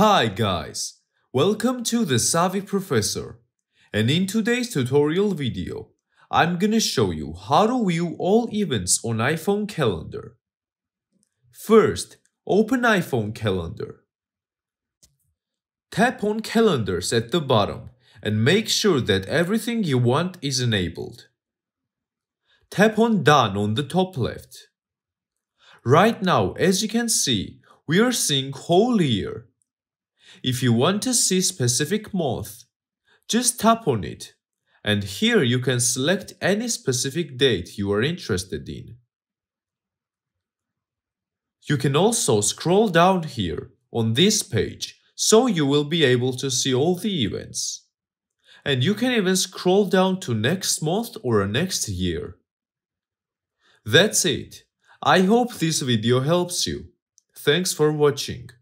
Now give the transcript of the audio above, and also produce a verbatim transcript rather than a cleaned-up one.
Hi guys, welcome to The Savvy Professor, and in today's tutorial video, I'm gonna show you how to view all events on iPhone calendar. First, open iPhone calendar. Tap on calendars at the bottom and make sure that everything you want is enabled. Tap on done on the top left. Right now, as you can see, we are seeing whole year. If you want to see specific month, just tap on it, and here you can select any specific date you are interested in. You can also scroll down here on this page, so you will be able to see all the events. And you can even scroll down to next month or next year. That's it. I hope this video helps you. Thanks for watching.